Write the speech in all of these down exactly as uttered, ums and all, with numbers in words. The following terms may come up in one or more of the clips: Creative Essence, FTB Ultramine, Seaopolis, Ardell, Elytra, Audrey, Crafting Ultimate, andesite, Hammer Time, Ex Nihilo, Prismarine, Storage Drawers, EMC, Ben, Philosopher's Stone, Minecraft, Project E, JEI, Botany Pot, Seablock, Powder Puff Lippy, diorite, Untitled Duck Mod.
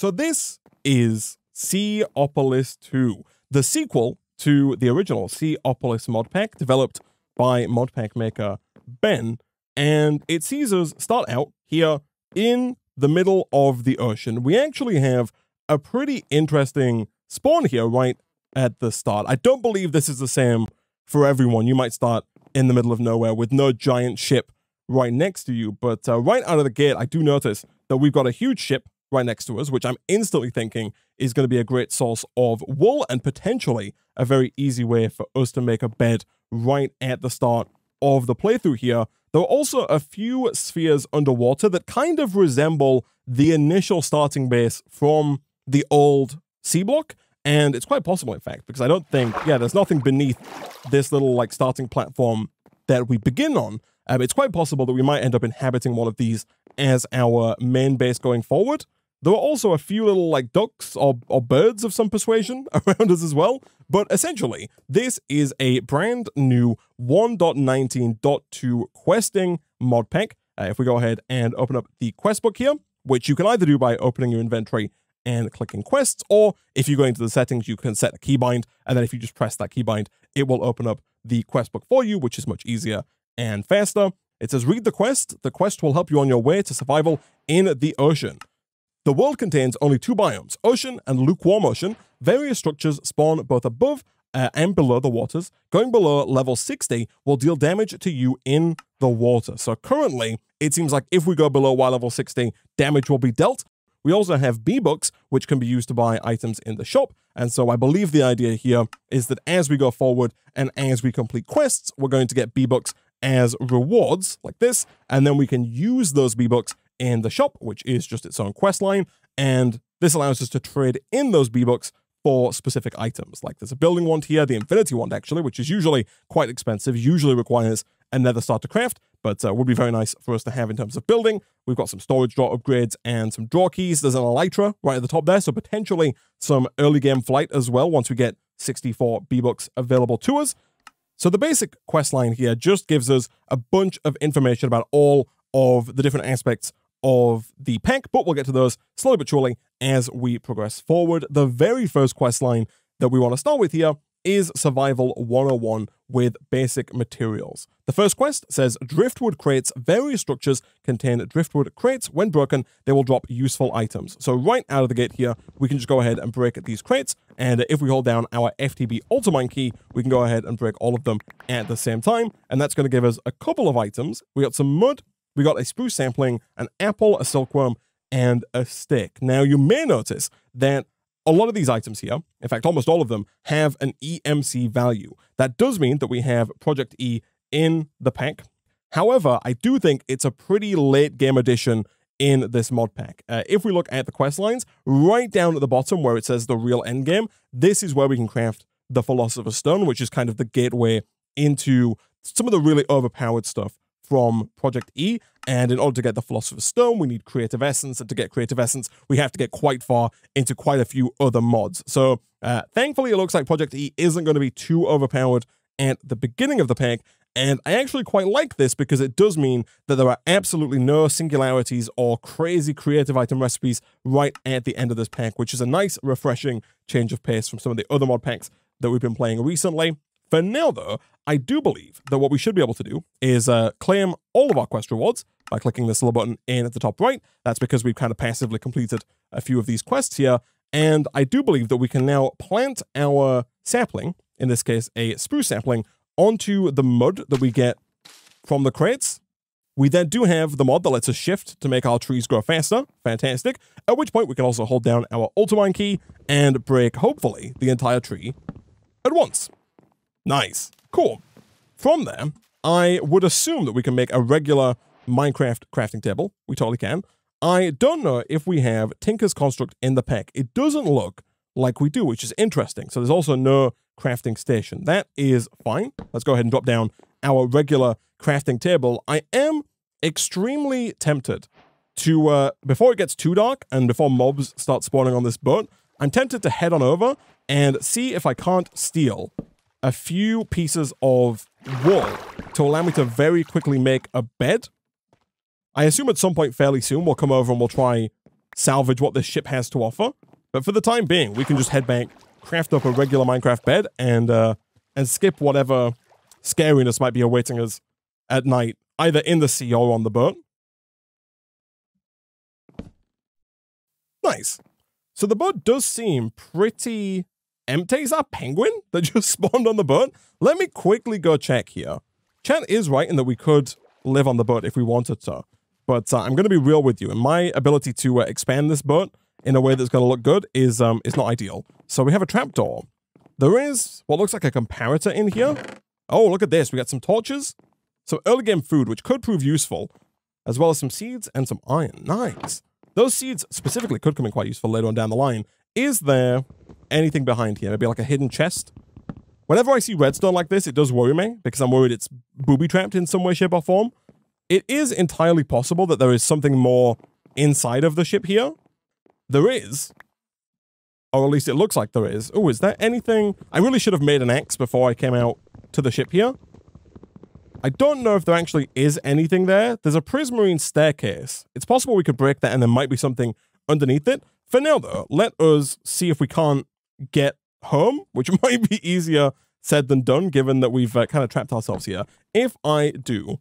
So this is Seaopolis two, the sequel to the original Seaopolis mod pack developed by mod pack maker Ben, and it sees us start out here in the middle of the ocean. We actually have a pretty interesting spawn here right at the start. I don't believe this is the same for everyone. You might start in the middle of nowhere with no giant ship right next to you, but uh, right out of the gate, I do notice that we've got a huge ship right next to us, which I'm instantly thinking is going to be a great source of wool and potentially a very easy way for us to make a bed right at the start of the playthrough here. There are also a few spheres underwater that kind of resemble the initial starting base from the old Seablock, and it's quite possible, in fact, because I don't think, yeah, there's nothing beneath this little, like, starting platform that we begin on. Um, it's quite possible that we might end up inhabiting one of these as our main base going forward. There are also a few little, like, ducks or, or birds of some persuasion around us as well. But essentially, this is a brand new one point nineteen point two questing mod pack. Uh, if we go ahead and open up the quest book here, which you can either do by opening your inventory and clicking quests, or if you go into the settings, you can set a keybind, and then if you just press that keybind, it will open up the quest book for you, which is much easier and faster. It says, read the quest. The quest will help you on your way to survival in the ocean. The world contains only two biomes, ocean and lukewarm ocean. Various structures spawn both above uh, and below the waters. Going below level sixty will deal damage to you in the water. So currently, it seems like if we go below Y level sixty, damage will be dealt. We also have B-Books, which can be used to buy items in the shop. And so I believe the idea here is that as we go forward and as we complete quests, we're going to get B-Books as rewards, like this, and then we can use those B-Books in the shop, which is just its own quest line, and this allows us to trade in those B-Books for specific items. Like there's a building wand here, the Infinity Wand actually, which is usually quite expensive, usually requires another start to craft, but uh, would be very nice for us to have in terms of building. We've got some storage drawer upgrades and some draw keys. There's an Elytra right at the top there, so potentially some early game flight as well once we get sixty-four B-Books available to us. So the basic quest line here just gives us a bunch of information about all of the different aspects of the pack, but we'll get to those slowly but surely as we progress forward. The very first quest line that we want to start with here is Survival one oh one with basic materials. The first quest says driftwood crates. Various structures contain driftwood crates. When broken, they will drop useful items. So right out of the gate here, we can just go ahead and break these crates. And if we hold down our F T B Ultramine key, we can go ahead and break all of them at the same time. And that's going to give us a couple of items. We got some mud, we got a spruce sapling, an apple, a silkworm, and a stick. Now you may notice that a lot of these items here, in fact, almost all of them, have an E M C value. That does mean that we have Project E in the pack. However, I do think it's a pretty late game addition in this mod pack. Uh, if we look at the quest lines, right down at the bottom where it says the real end game, this is where we can craft the Philosopher's Stone, which is kind of the gateway into some of the really overpowered stuff from Project E, and in order to get the Philosopher's Stone, we need Creative Essence, and to get Creative Essence, we have to get quite far into quite a few other mods. So, uh, thankfully, it looks like Project E isn't going to be too overpowered at the beginning of the pack, and I actually quite like this because it does mean that there are absolutely no singularities or crazy creative item recipes right at the end of this pack, which is a nice, refreshing change of pace from some of the other mod packs that we've been playing recently. For now, though, I do believe that what we should be able to do is uh, claim all of our quest rewards by clicking this little button in at the top right. That's because we've kind of passively completed a few of these quests here. And I do believe that we can now plant our sapling, in this case a spruce sapling, onto the mud that we get from the crates. We then do have the mod that lets us shift to make our trees grow faster. Fantastic. At which point we can also hold down our Ultramine key and break, hopefully, the entire tree at once. Nice. Cool. From there, I would assume that we can make a regular Minecraft crafting table. We totally can. I don't know if we have Tinker's Construct in the pack. It doesn't look like we do, which is interesting. So there's also no crafting station. That is fine. Let's go ahead and drop down our regular crafting table. I am extremely tempted to, uh, before it gets too dark and before mobs start spawning on this boat, I'm tempted to head on over and see if I can't steal a few pieces of wool to allow me to very quickly make a bed. I assume at some point fairly soon we'll come over and we'll try salvage what this ship has to offer. But for the time being, we can just head back, craft up a regular Minecraft bed, and uh, and skip whatever scariness might be awaiting us at night, either in the sea or on the boat. Nice. So the boat does seem pretty empty. Is that a penguin that just spawned on the boat? Let me quickly go check here. Chan is right in that we could live on the boat if we wanted to. But uh, I'm going to be real with you. And my ability to uh, expand this boat in a way that's going to look good is um, is not ideal. So we have a trapdoor. There is what looks like a comparator in here. Oh, look at this. We got some torches, some early game food, which could prove useful, as well as some seeds and some iron. Nice. Those seeds specifically could come in quite useful later on down the line. Is there anything behind here? Maybe like a hidden chest? Whenever I see redstone like this, it does worry me because I'm worried it's booby-trapped in some way, shape, or form. It is entirely possible that there is something more inside of the ship here. There is. Or at least it looks like there is. Oh, is there anything? I really should have made an axe before I came out to the ship here. I don't know if there actually is anything there. There's a prismarine staircase. It's possible we could break that and there might be something underneath it. For now, though, let us see if we can't get home, which might be easier said than done, given that we've uh, kind of trapped ourselves here. If I do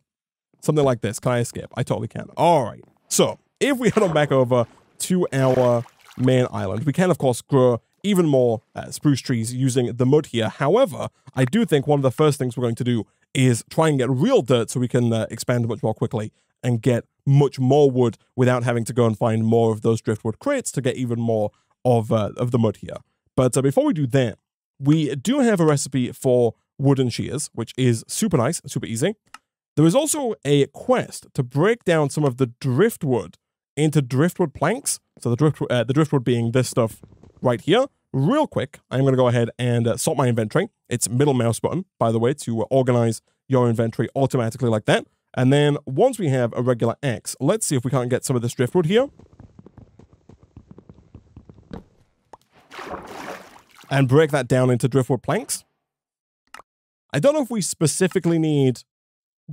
something like this, can I escape? I totally can. All right. So if we head on back over to our main island, we can, of course, grow even more uh, spruce trees using the mud here. However, I do think one of the first things we're going to do is try and get real dirt so we can uh, expand much more quickly and get much more wood without having to go and find more of those driftwood crates to get even more of, uh, of the mud here. But uh, before we do that, we do have a recipe for wooden shears, which is super nice, super easy. There is also a quest to break down some of the driftwood into driftwood planks. So the, drift, uh, the driftwood being this stuff right here. Real quick, I'm going to go ahead and uh, sort my inventory. It's middle mouse button, by the way, to uh, organize your inventory automatically like that. And then once we have a regular axe, let's see if we can't get some of this driftwood here. And break that down into driftwood planks. I don't know if we specifically need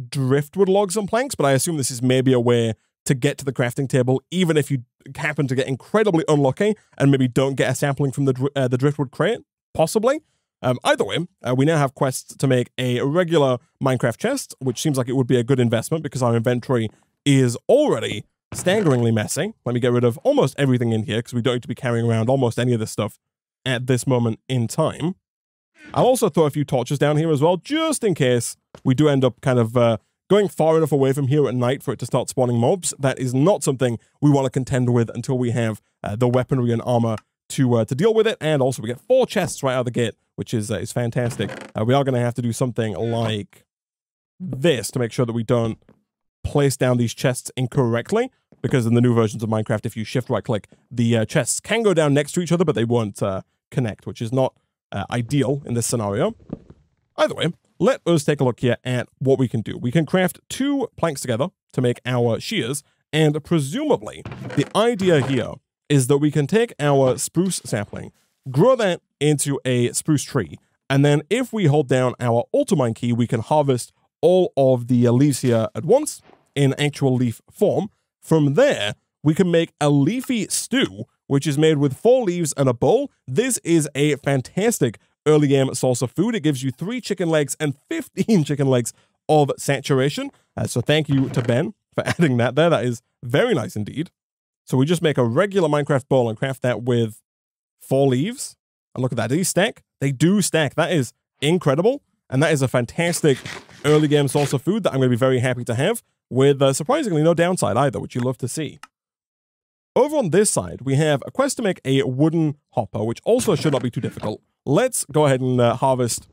driftwood logs and planks, but I assume this is maybe a way to get to the crafting table, even if you happen to get incredibly unlucky and maybe don't get a sapling from the uh, the driftwood crate, possibly. Um, either way, uh, we now have quests to make a regular Minecraft chest, which seems like it would be a good investment because our inventory is already staggeringly messy. Let me get rid of almost everything in here because we don't need to be carrying around almost any of this stuff at this moment in time. I'll also throw a few torches down here as well, just in case we do end up kind of... Uh, Going far enough away from here at night for it to start spawning mobs, that is not something we want to contend with until we have uh, the weaponry and armor to uh, to deal with it. And also we get four chests right out of the gate, which is, uh, is fantastic. Uh, we are going to have to do something like this to make sure that we don't place down these chests incorrectly, because in the new versions of Minecraft, if you shift right click, the uh, chests can go down next to each other, but they won't uh, connect, which is not uh, ideal in this scenario. Either way, let us take a look here at what we can do. We can craft two planks together to make our shears, and presumably the idea here is that we can take our spruce sapling, grow that into a spruce tree, and then if we hold down our Ultramine key, we can harvest all of the leaves here at once in actual leaf form. From there, we can make a leafy stew, which is made with four leaves and a bowl. This is a fantastic early game source of food. It gives you three chicken legs and fifteen chicken legs of saturation. Uh, so thank you to Ben for adding that there. That is very nice indeed. So we just make a regular Minecraft bowl and craft that with four leaves. And look at that. Do they stack? They do stack. That is incredible. And that is a fantastic early game source of food that I'm going to be very happy to have, with uh, surprisingly no downside either, which you love to see. Over on this side, we have a quest to make a wooden hopper, which also should not be too difficult. Let's go ahead and uh, harvest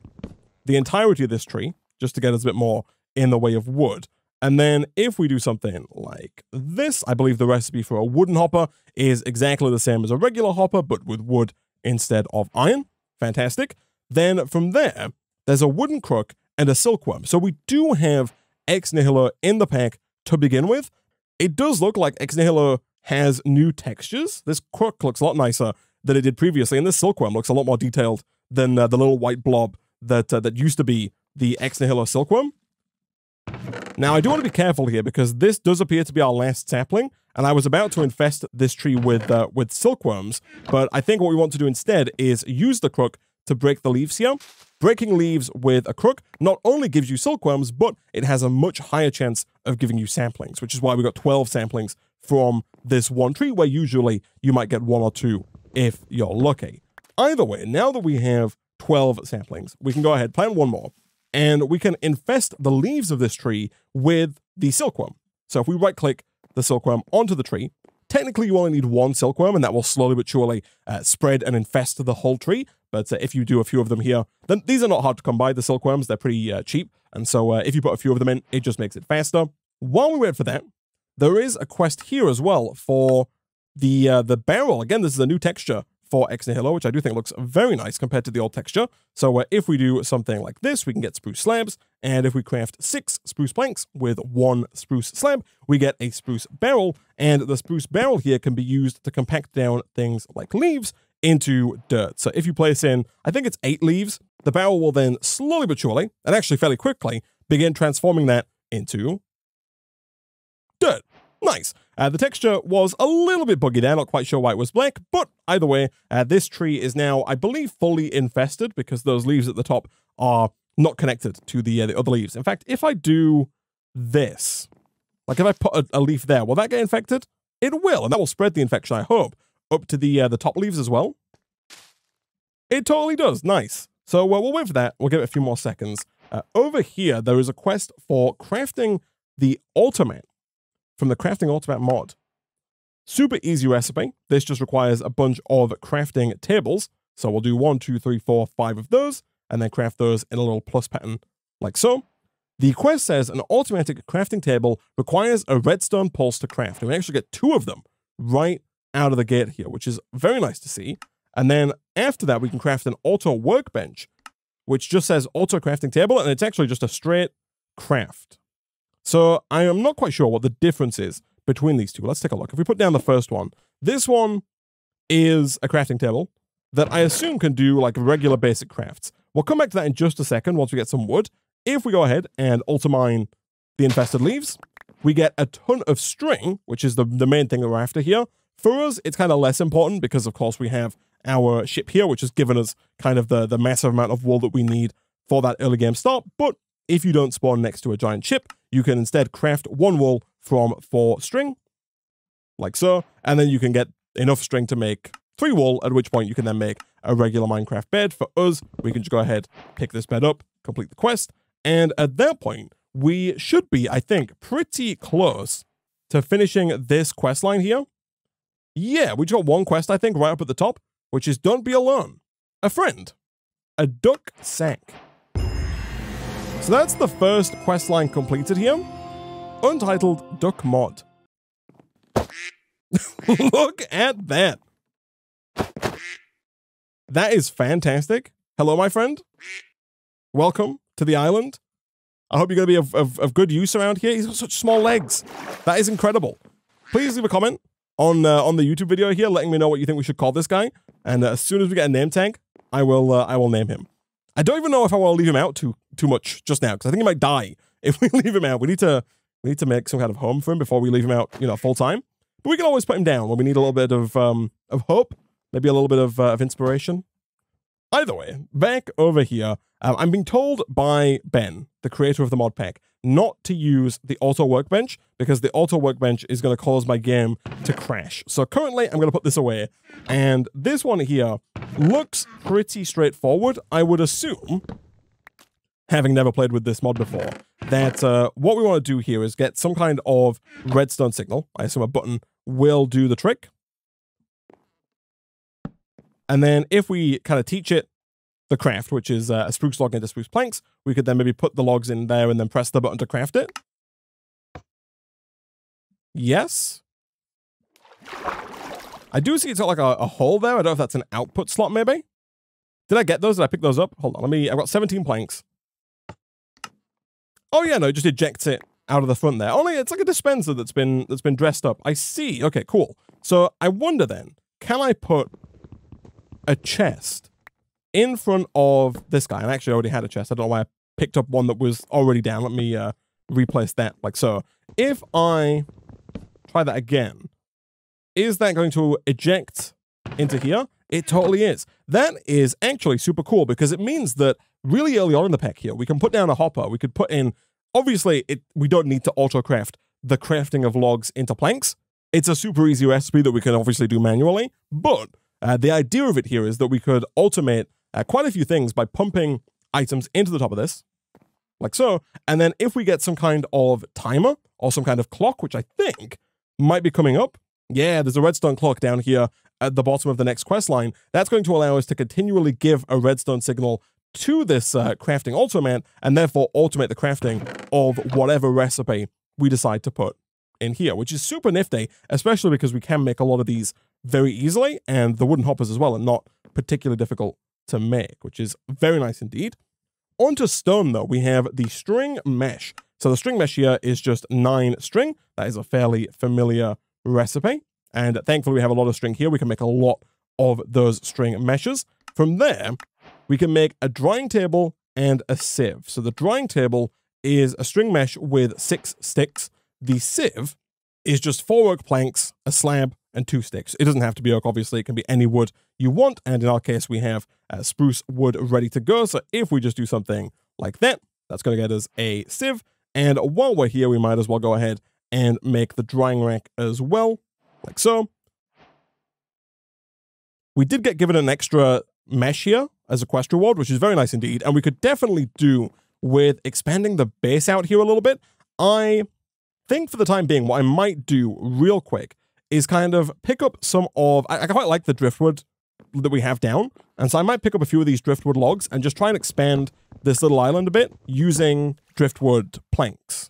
the entirety of this tree, just to get us a bit more in the way of wood. And then if we do something like this, I believe the recipe for a wooden hopper is exactly the same as a regular hopper, but with wood instead of iron. Fantastic. Then from there, there's a wooden crook and a silkworm. So we do have Ex Nihilo in the pack to begin with. It does look like Ex Nihilo has new textures. This crook looks a lot nicer than it did previously, and this silkworm looks a lot more detailed than uh, the little white blob that uh, that used to be the Ex Nihilo silkworm. Now, I do want to be careful here, because this does appear to be our last sapling, And I was about to infest this tree with uh, with silkworms, but I think what we want to do instead is use the crook to break the leaves here. Breaking leaves with a crook not only gives you silkworms, but it has a much higher chance of giving you samplings, which is why we got twelve samplings from this one tree, where usually you might get one or two if you're lucky. Either way, now that we have twelve samplings, we can go ahead, plant one more, and we can infest the leaves of this tree with the silkworm. So if we right-click the silkworm onto the tree, technically you only need one silkworm, and that will slowly but surely uh, spread and infest the whole tree. But uh, if you do a few of them here, then these are not hard to come by, the silkworms, they're pretty uh, cheap. And so uh, if you put a few of them in, it just makes it faster. While we wait for that, there is a quest here as well for the uh, the barrel. Again, this is a new texture for Ex Nihilo, which I do think looks very nice compared to the old texture. So uh, if we do something like this, we can get spruce slabs. And if we craft six spruce planks with one spruce slab, we get a spruce barrel. And the spruce barrel here can be used to compact down things like leaves into dirt. So if you place in, I think it's eight leaves, the barrel will then slowly but surely, and actually fairly quickly, begin transforming that into dirt. Nice. Uh, the texture was a little bit buggy there, not quite sure why it was black, but either way, uh, this tree is now, I believe, fully infested, because those leaves at the top are not connected to the, uh, the other leaves. In fact, if I do this, like if I put a, a leaf there, will that get infected? It will, and that will spread the infection, I hope, up to the, uh, the top leaves as well. It totally does. Nice. So uh, we'll wait for that. We'll give it a few more seconds. Uh, over here, there is a quest for crafting the ultimate from the Crafting Ultimate mod. Super easy recipe. This just requires a bunch of crafting tables. So we'll do one, two, three, four, five of those, and then craft those in a little plus pattern like so. The quest says an automatic crafting table requires a redstone pulse to craft. And we actually get two of them right out of the gate here, which is very nice to see. And then after that, we can craft an auto workbench, which just says auto crafting table, and it's actually just a straight craft. So I am not quite sure what the difference is between these two. Let's take a look. If we put down the first one, this one is a crafting table that I assume can do like regular basic crafts. We'll come back to that in just a second once we get some wood. If we go ahead and ultramine the infested leaves, we get a ton of string, which is the, the main thing that we're after here. For us, it's kind of less important because, of course, we have our ship here, which has given us kind of the, the massive amount of wool that we need for that early game start. But if you don't spawn next to a giant ship, you can instead craft one wool from four string, like so, and then you can get enough string to make three wool, at which point you can then make a regular Minecraft bed. For us, we can just go ahead, pick this bed up, complete the quest, and at that point, we should be, I think, pretty close to finishing this quest line here. Yeah, we just got one quest, I think, right up at the top, which is don't be alone. A friend. A duck sank. So that's the first quest line completed here. Untitled Duck Mod. Look at that. That is fantastic. Hello, my friend. Welcome to the island. I hope you're going to be of, of, of good use around here. He's got such small legs. That is incredible. Please leave a comment on uh, on the YouTube video here, letting me know what you think we should call this guy, and uh, as soon as we get a name tag, I will uh, I will name him. I don't even know if I want to leave him out too too much just now, because I think he might die if we leave him out. We need to we need to make some kind of home for him before we leave him out, you know, full time. But we can always put him down when we need a little bit of um of hope, maybe a little bit of uh, of inspiration. Either way, back over here, um, I'm being told by Ben, the creator of the mod pack, not to use the auto workbench because the auto workbench is going to cause my game to crash. So currently I'm going to put this away, and this one here looks pretty straightforward. I would assume, having never played with this mod before, that uh, what we want to do here is get some kind of redstone signal. I assume a button will do the trick. And then if we kind of teach it the craft, which is uh, a spruce log into spruce planks, we could then maybe put the logs in there and then press the button to craft it. Yes. I do see it's got like a, a hole there. I don't know if that's an output slot maybe. Did I get those? Did I pick those up? Hold on, let me, I've got seventeen planks. Oh yeah, no, it just ejects it out of the front there. Only it's like a dispenser that's been, that's been dressed up. I see, okay, cool. So I wonder then, can I put a chest in front of this guy? And actually I already had a chest. I don't know why I picked up one that was already down. Let me uh, replace that like so. If I try that again. Is that going to eject into here? It totally is. That is actually super cool because it means that really early on in the pack here, we can put down a hopper. We could put in, obviously, it, we don't need to auto-craft the crafting of logs into planks. It's a super easy recipe that we can obviously do manually, but uh, the idea of it here is that we could automate uh, quite a few things by pumping items into the top of this, like so, and then if we get some kind of timer or some kind of clock, which I think might be coming up, yeah, there's a redstone clock down here at the bottom of the next quest line. That's going to allow us to continually give a redstone signal to this uh, crafting ultimate and therefore automate the crafting of whatever recipe we decide to put in here, which is super nifty, especially because we can make a lot of these very easily, and the wooden hoppers as well are not particularly difficult to make, which is very nice indeed. Onto stone, though, we have the string mesh. So the string mesh here is just nine string. That is a fairly familiar recipe, and thankfully we have a lot of string here. We can make a lot of those string meshes. From there, we can make a drying table and a sieve. So the drying table is a string mesh with six sticks. The sieve is just four oak planks, a slab, and two sticks. It doesn't have to be oak, obviously. It can be any wood you want. And in our case, we have uh, spruce wood ready to go. So if we just do something like that, that's going to get us a sieve. And while we're here, we might as well go ahead and make the drying rack as well, like so. We did get given an extra mesh here as a quest reward, which is very nice indeed. And we could definitely do with expanding the base out here a little bit. I... I think for the time being, what I might do real quick is kind of pick up some of, I, I quite like the driftwood that we have down, and so I might pick up a few of these driftwood logs and just try and expand this little island a bit using driftwood planks.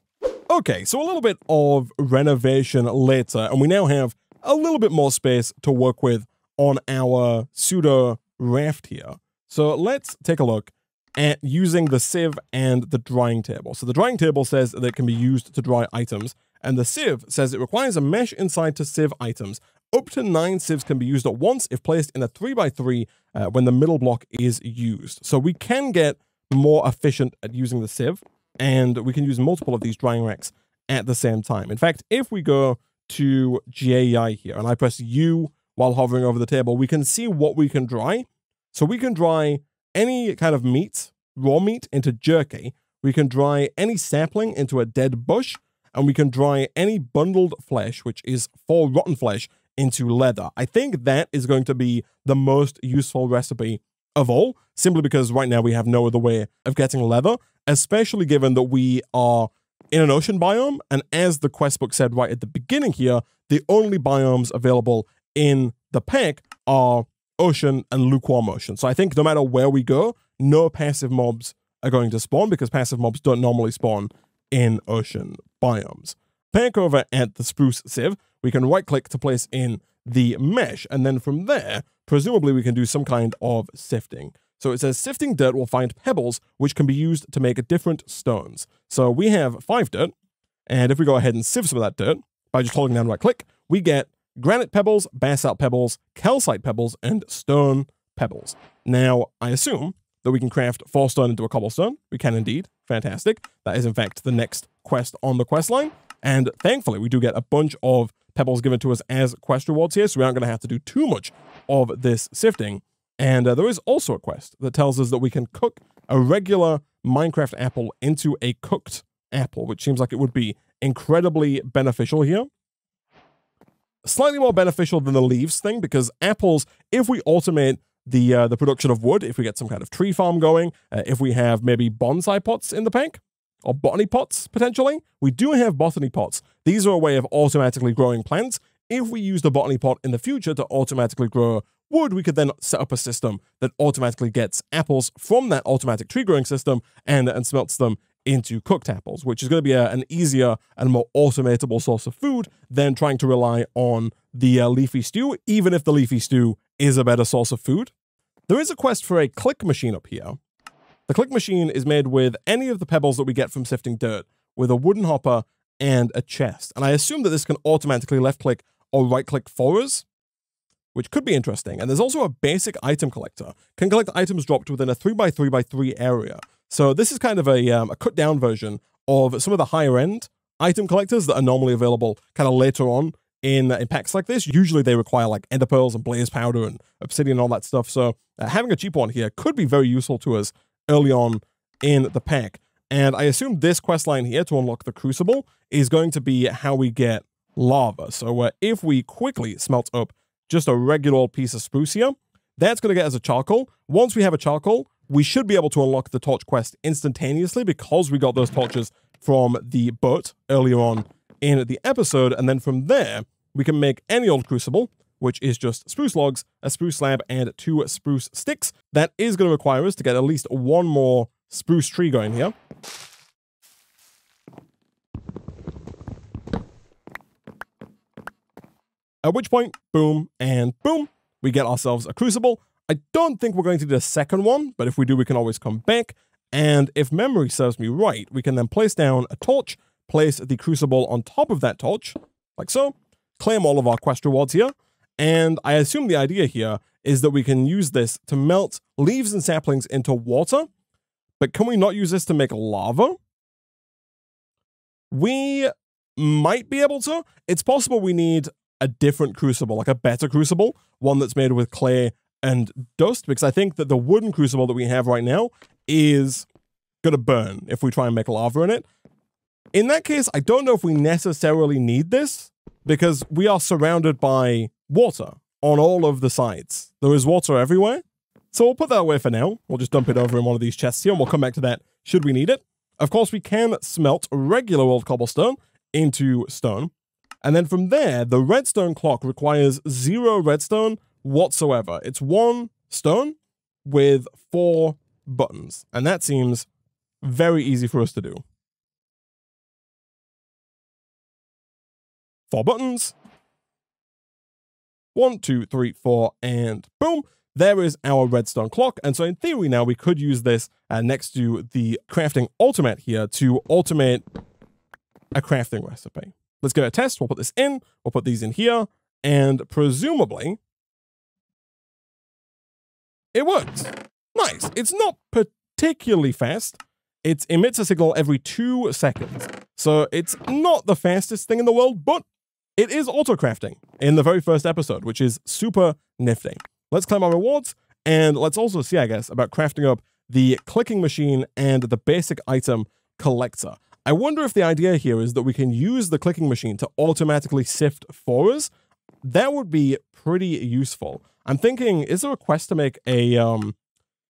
Okay, so a little bit of renovation later, and we now have a little bit more space to work with on our pseudo raft here. So let's take a look at using the sieve and the drying table. So the drying table says that it can be used to dry items, and the sieve says it requires a mesh inside to sieve items. Up to nine sieves can be used at once if placed in a three by three uh, when the middle block is used. So we can get more efficient at using the sieve, and we can use multiple of these drying racks at the same time. In fact, if we go to J E I here, and I press U while hovering over the table, we can see what we can dry. So we can dry any kind of meat, raw meat, into jerky. We can dry any sapling into a dead bush, and we can dry any bundled flesh, which is for rotten flesh, into leather. I think that is going to be the most useful recipe of all, simply because right now we have no other way of getting leather, especially given that we are in an ocean biome, and as the quest book said right at the beginning here, the only biomes available in the pack are ocean and lukewarm ocean. So I think no matter where we go, no passive mobs are going to spawn, because passive mobs don't normally spawn in ocean biomes. Back over at the spruce sieve, we can right click to place in the mesh, and then from there presumably we can do some kind of sifting. So it says sifting dirt will find pebbles which can be used to make different stones. So we have five dirt, and if we go ahead and sieve some of that dirt by just holding down right click, we get granite pebbles, basalt pebbles, calcite pebbles, and stone pebbles. Now, I assume that we can craft four stone into a cobblestone. We can indeed. Fantastic. That is, in fact, the next quest on the quest line. And thankfully, we do get a bunch of pebbles given to us as quest rewards here, so we aren't going to have to do too much of this sifting. And uh, there is also a quest that tells us that we can cook a regular Minecraft apple into a cooked apple, which seems like it would be incredibly beneficial here. Slightly more beneficial than the leaves thing, because apples, if we automate the uh, the production of wood, if we get some kind of tree farm going, uh, if we have maybe bonsai pots in the pack, or botany pots, potentially. We do have botany pots. These are a way of automatically growing plants. If we use the botany pot in the future to automatically grow wood, we could then set up a system that automatically gets apples from that automatic tree growing system and, and smelts them into cooked apples, which is going to be a, an easier and more automatable source of food than trying to rely on the uh, leafy stew, even if the leafy stew is a better source of food. There is a quest for a click machine up here. The click machine is made with any of the pebbles that we get from sifting dirt, with a wooden hopper and a chest. And I assume that this can automatically left-click or right-click for us, which could be interesting. And there's also a basic item collector. Can collect items dropped within a three by three by three area. So this is kind of a, um, a cut-down version of some of the higher-end item collectors that are normally available kind of later on in, in packs like this. Usually they require like ender pearls and blaze powder and obsidian and all that stuff. So uh, having a cheap one here could be very useful to us early on in the pack. And I assume this quest line here to unlock the crucible is going to be how we get lava. So uh, if we quickly smelt up just a regular old piece of spruce here, that's going to get us a charcoal. Once we have a charcoal, we should be able to unlock the torch quest instantaneously because we got those torches from the boat earlier on in the episode. And then from there, we can make any old crucible, which is just spruce logs, a spruce slab, and two spruce sticks. That is going to require us to get at least one more spruce tree going here. At which point, boom, and boom, we get ourselves a crucible. I don't think we're going to do a second one, but if we do, we can always come back. And if memory serves me right, we can then place down a torch, place the crucible on top of that torch, like so, claim all of our quest rewards here. And I assume the idea here is that we can use this to melt leaves and saplings into water. But can we not use this to make lava? We might be able to. It's possible we need a different crucible, like a better crucible, one that's made with clay and dust, because I think that the wooden crucible that we have right now is going to burn if we try and make lava in it. In that case, I don't know if we necessarily need this, because we are surrounded by water on all of the sides. There is water everywhere, so we'll put that away for now. We'll just dump it over in one of these chests here, and we'll come back to that should we need it. Of course, we can smelt regular old cobblestone into stone. And then from there, the redstone clock requires zero redstone whatsoever. It's one stone with four buttons. And that seems very easy for us to do. Four buttons. One, two, three, four, and boom. There is our redstone clock. And so in theory now, we could use this uh, next to the crafting ultimate here to automate a crafting recipe. Let's give it a test. We'll put this in. We'll put these in here. And presumably, it works. Nice. It's not particularly fast. It emits a signal every two seconds. So it's not the fastest thing in the world, but it is auto-crafting in the very first episode, which is super nifty. Let's claim our rewards. And let's also see, I guess, about crafting up the clicking machine and the basic item collector. I wonder if the idea here is that we can use the clicking machine to automatically sift for us. That would be pretty useful. I'm thinking, is there a quest to make a um,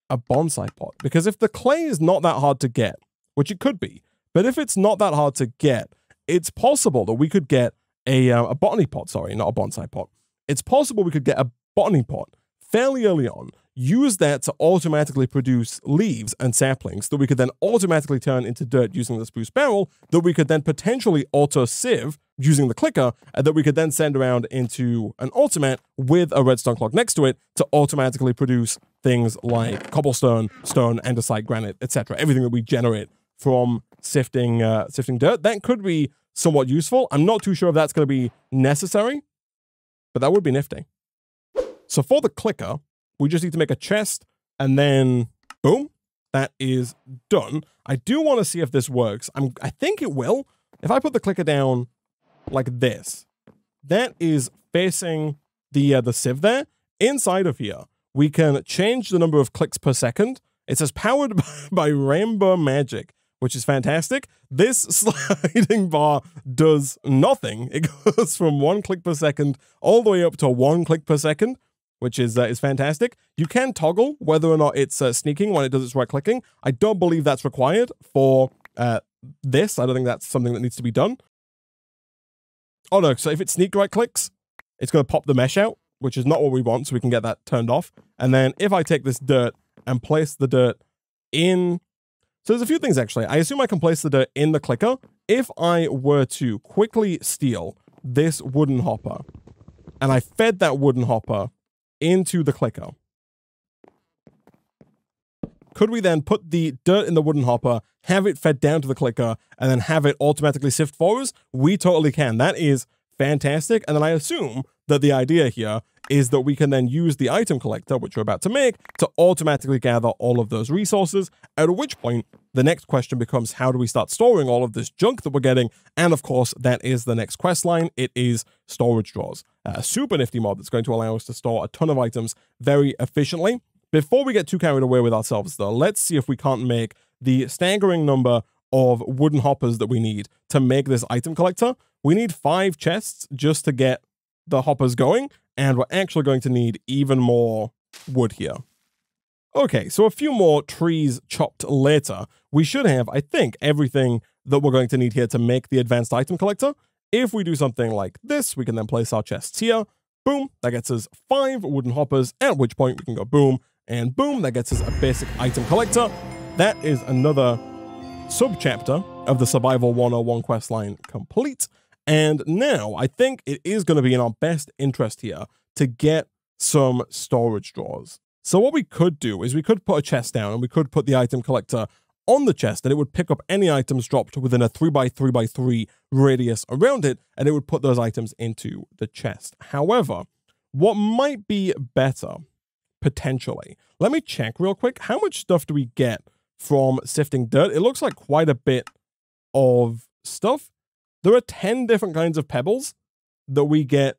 a bonsai pot? Because if the clay is not that hard to get, which it could be, but if it's not that hard to get, it's possible that we could get a, uh, a botany pot, sorry, not a bonsai pot. It's possible we could get a botany pot fairly early on, use that to automatically produce leaves and saplings that we could then automatically turn into dirt using the spruce barrel that we could then potentially auto-sieve using the clicker and that we could then send around into an ultimate with a redstone clock next to it to automatically produce things like cobblestone, stone, andesite, granite, et cetera. Everything that we generate from sifting, uh, sifting dirt. That could be somewhat useful. I'm not too sure if that's going to be necessary, but that would be nifty. So for the clicker, we just need to make a chest and then boom, that is done. I do want to see if this works. I'm, I think it will. If I put the clicker down like this, that is facing the, uh, the sieve there. Inside of here, we can change the number of clicks per second. It says powered by, by rainbow magic, which is fantastic. This sliding bar does nothing. It goes from one click per second all the way up to one click per second, which is uh, is fantastic. You can toggle whether or not it's uh, sneaking when it does its right clicking. I don't believe that's required for uh, this. I don't think that's something that needs to be done. Oh no, so if it sneak right clicks, it's gonna pop the mesh out, which is not what we want, so we can get that turned off. And then if I take this dirt and place the dirt in, so there's a few things actually. I assume I can place the dirt in the clicker. If I were to quickly steal this wooden hopper, and I fed that wooden hopper into the clicker, could we then put the dirt in the wooden hopper, have it fed down to the clicker, and then have it automatically sift for us? We totally can. That is fantastic. And then I assume that the idea here is that we can then use the item collector, which we're about to make, to automatically gather all of those resources, at which point the next question becomes, how do we start storing all of this junk that we're getting? And of course, that is the next quest line. It is Storage Drawers, a super nifty mod that's going to allow us to store a ton of items very efficiently. Before we get too carried away with ourselves, though, let's see if we can't make the staggering number of wooden hoppers that we need to make this item collector. We need five chests just to get the hoppers going, and we're actually going to need even more wood here. Okay, so a few more trees chopped later, we should have, I think, everything that we're going to need here to make the advanced item collector. If we do something like this, we can then place our chests here. Boom, that gets us five wooden hoppers, at which point we can go boom, and boom, that gets us a basic item collector. That is another subchapter of the Survival one oh one quest line complete. And now I think it is going to be in our best interest here to get some storage drawers. So what we could do is we could put a chest down and we could put the item collector on the chest, and it would pick up any items dropped within a three by three by three radius around it, and it would put those items into the chest. However, what might be better, potentially, let me check real quick, how much stuff do we get from sifting dirt? It looks like quite a bit of stuff. There are ten different kinds of pebbles that we get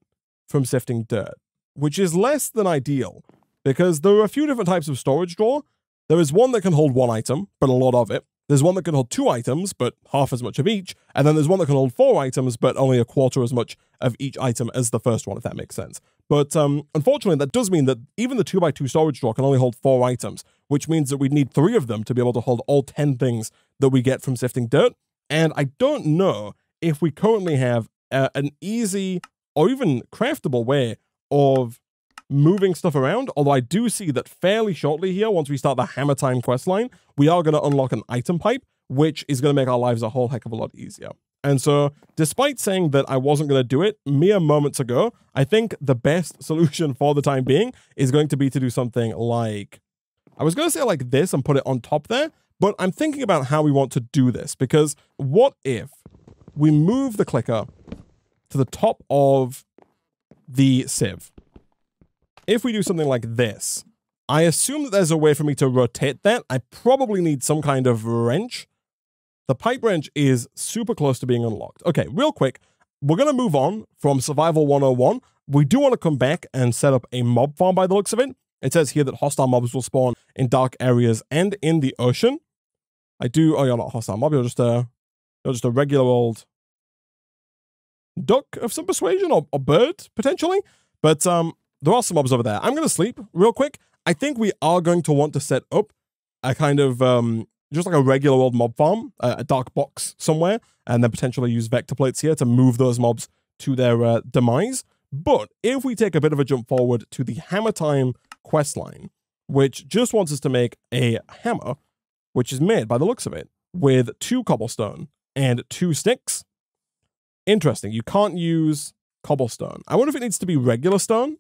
from sifting dirt, which is less than ideal because there are a few different types of storage drawer. There is one that can hold one item, but a lot of it. There's one that can hold two items, but half as much of each. And then there's one that can hold four items, but only a quarter as much of each item as the first one, if that makes sense. But um, unfortunately, that does mean that even the two by two storage drawer can only hold four items, which means that we'd need three of them to be able to hold all ten things that we get from sifting dirt. And I don't know if we currently have uh, an easy or even craftable way of moving stuff around, although I do see that fairly shortly here, once we start the Hammer Time questline, we are going to unlock an item pipe, which is going to make our lives a whole heck of a lot easier. And so, despite saying that I wasn't going to do it mere moments ago, I think the best solution for the time being is going to be to do something like, I was going to say like this and put it on top there, but I'm thinking about how we want to do this, because what if we move the clicker to the top of the sieve? If we do something like this, I assume that there's a way for me to rotate that. I probably need some kind of wrench. The pipe wrench is super close to being unlocked. Okay, real quick, we're going to move on from Survival one oh one. We do want to come back and set up a mob farm by the looks of it. It says here that hostile mobs will spawn in dark areas and in the ocean. I do... Oh, you're not a hostile mob. You're just a... You're just a regular old duck of some persuasion, or, or bird, potentially. But um, there are some mobs over there. I'm going to sleep real quick. I think we are going to want to set up a kind of, um, just like a regular old mob farm, uh, a dark box somewhere, and then potentially use vector plates here to move those mobs to their uh, demise. But if we take a bit of a jump forward to the Hammer Time questline, which just wants us to make a hammer, which is made, by the looks of it, with two cobblestone and two sticks. Interesting. You can't use cobblestone. I wonder if it needs to be regular stone,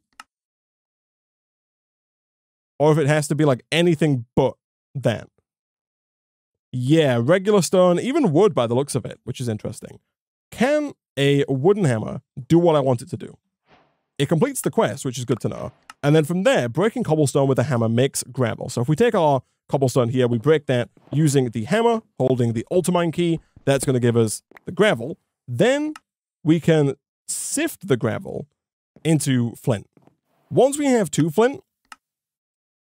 or if it has to be like anything but that. Yeah, regular stone, even wood by the looks of it, which is interesting. Can a wooden hammer do what I want it to do? It completes the quest, which is good to know. And then from there, breaking cobblestone with a hammer makes gravel. So if we take our cobblestone here, we break that using the hammer, holding the Ultramine key. That's going to give us the gravel. Then we can sift the gravel into flint. Once we have two flint,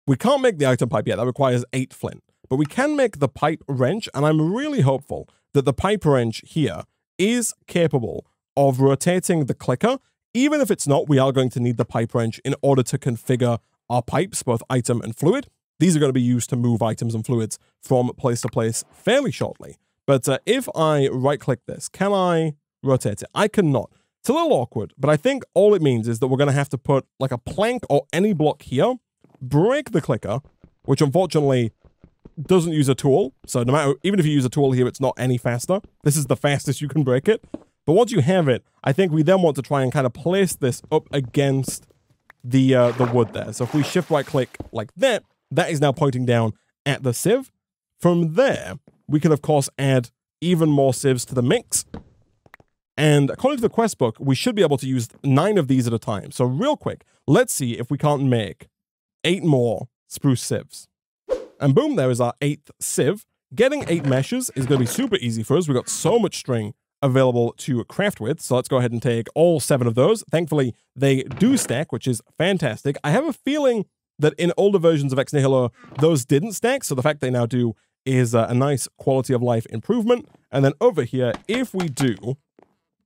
we can't make the item pipe yet. That requires eight flint. But we can make the pipe wrench, and I'm really hopeful that the pipe wrench here is capable of rotating the clicker. Even if it's not, we are going to need the pipe wrench in order to configure our pipes, both item and fluid. These are going to be used to move items and fluids from place to place fairly shortly. But uh, if I right-click this, can I rotate it? I cannot. It's a little awkward, but I think all it means is that we're going to have to put like a plank or any block here, break the clicker, which unfortunately doesn't use a tool. So no matter, even if you use a tool here, it's not any faster. This is the fastest you can break it. But once you have it, I think we then want to try and kind of place this up against the, uh, the wood there. So if we shift right-click like that, that is now pointing down at the sieve. From there, we can, of course, add even more sieves to the mix. And according to the quest book, we should be able to use nine of these at a time. So real quick, let's see if we can't make eight more spruce sieves. And boom, there is our eighth sieve. Getting eight meshes is going to be super easy for us. We've got so much string available to craft with. So let's go ahead and take all seven of those. Thankfully, they do stack, which is fantastic. I have a feeling that in older versions of Ex Nihilo, those didn't stack. So the fact they now do is a nice quality of life improvement. And then over here, if we do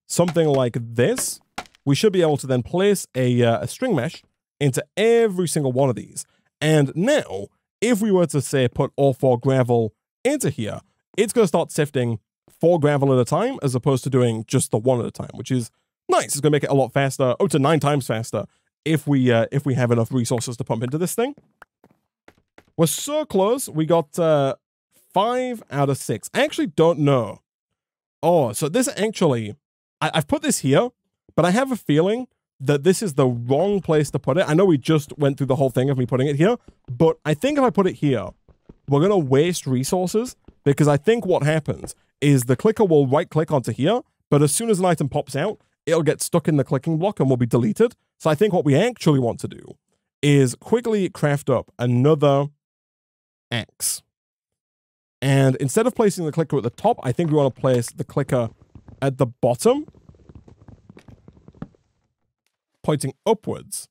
something like this, we should be able to then place a, uh, a string mesh into every single one of these. And now, if we were to say put all four gravel into here, it's going to start sifting four gravel at a time as opposed to doing just the one at a time, which is nice. It's going to make it a lot faster, up to nine times faster, if we uh, if we have enough resources to pump into this thing. We're so close. We got uh, five out of six. I actually don't know. Oh, so this actually, I, I've put this here, but I have a feeling that this is the wrong place to put it. I know we just went through the whole thing of me putting it here, but I think if I put it here, we're going to waste resources, because I think what happens is the clicker will right-click onto here, but as soon as an item pops out, it'll get stuck in the clicking block and will be deleted. So I think what we actually want to do is quickly craft up another axe. And instead of placing the clicker at the top, I think we want to place the clicker at the bottom, pointing upwards,